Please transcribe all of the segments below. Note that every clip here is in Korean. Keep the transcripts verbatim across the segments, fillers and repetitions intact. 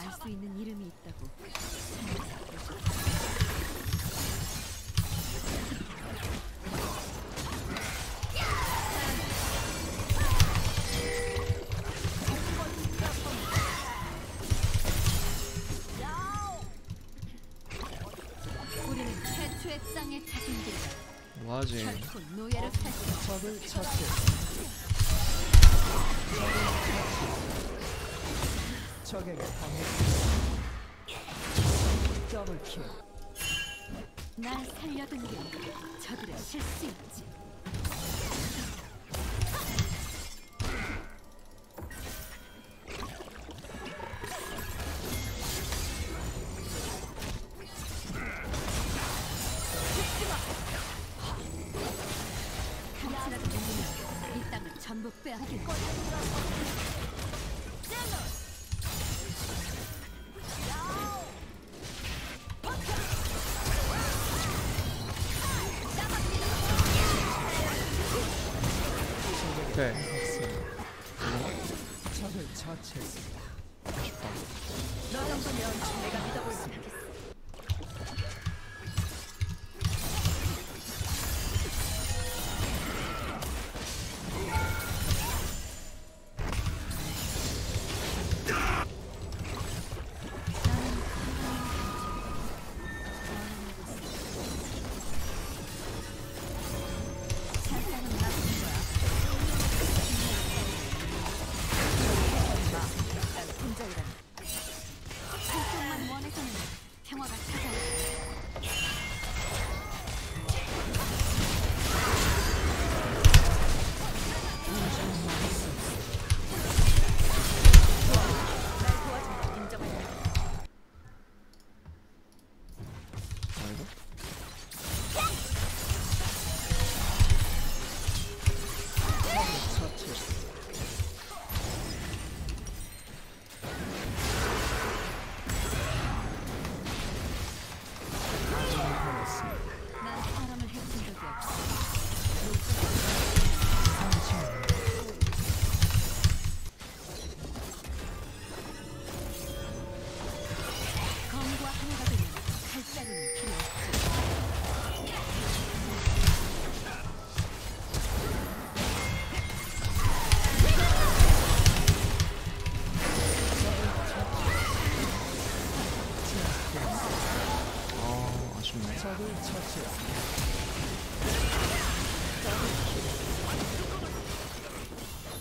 알 수 있는 이름이 있다고. 우리는 최초의 땅의 자손들. 뭐하지? 결코 노예를 살수 적을 처치. 적에게 당했습니다. 더블킬. 날 살려둔 게 저들의 실수였지. 감시라도 누리면 이 땅을 전부 빼앗길 거야. 네. 적을 처치했습니다. 아쉽다. 너 정도면 내가 믿어볼 수 있겠어.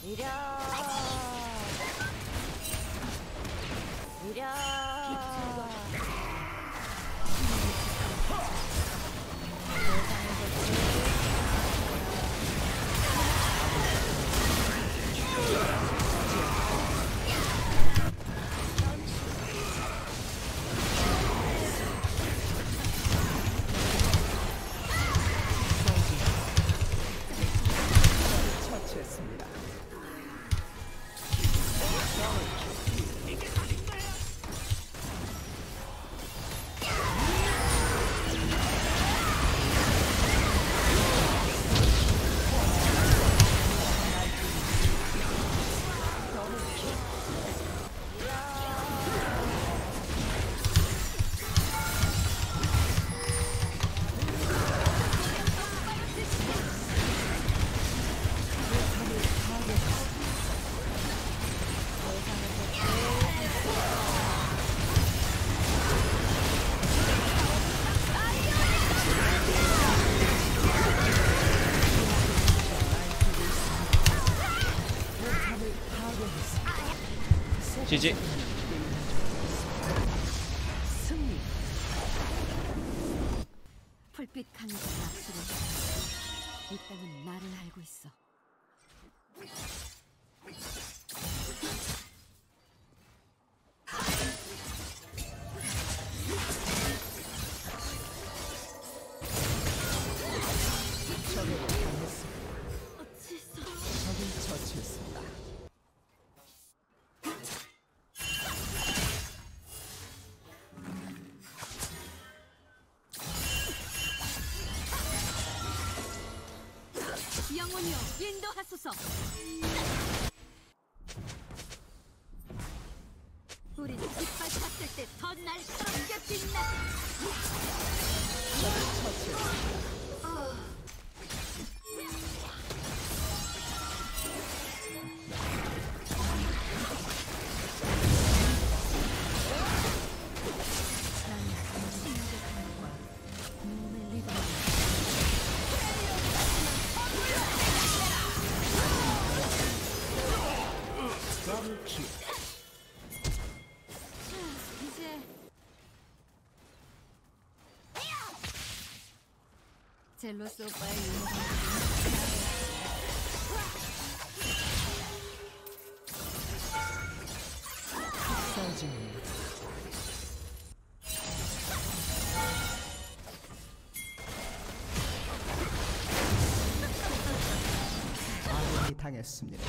이려 이려 지지. 승리. 불빛 강자 낙수를. 이 땅은 나를 알고 있어. 영혼이여 인도하소서. 우리는 빛받 날 썩여 빛나. 젤로스 오빠의 유머는 아군이 당했습니다.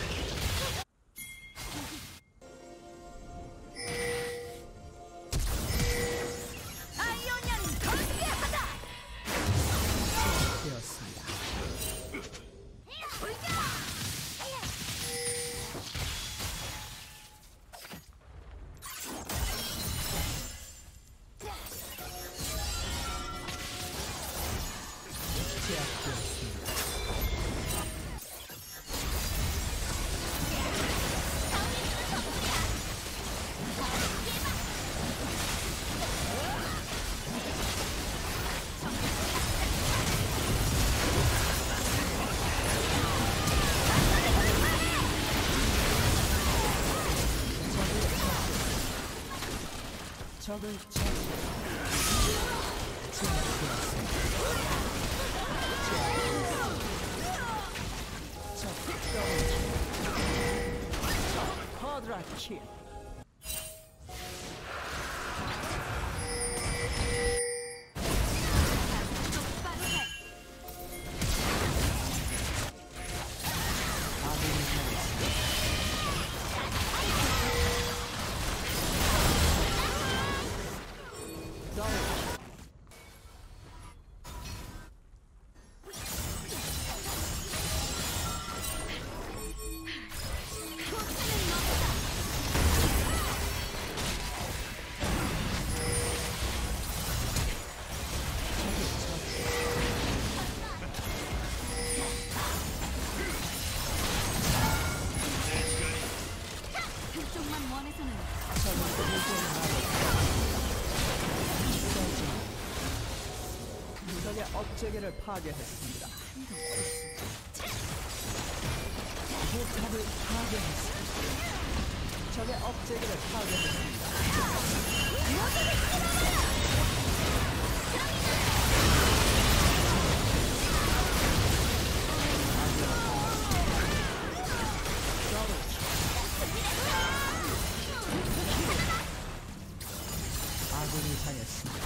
적을 처치. 업체계를 파괴했습니다. 포탑을 파괴했습니다. 적의 업체계를 파괴했습니다. 아군이 당했습니다.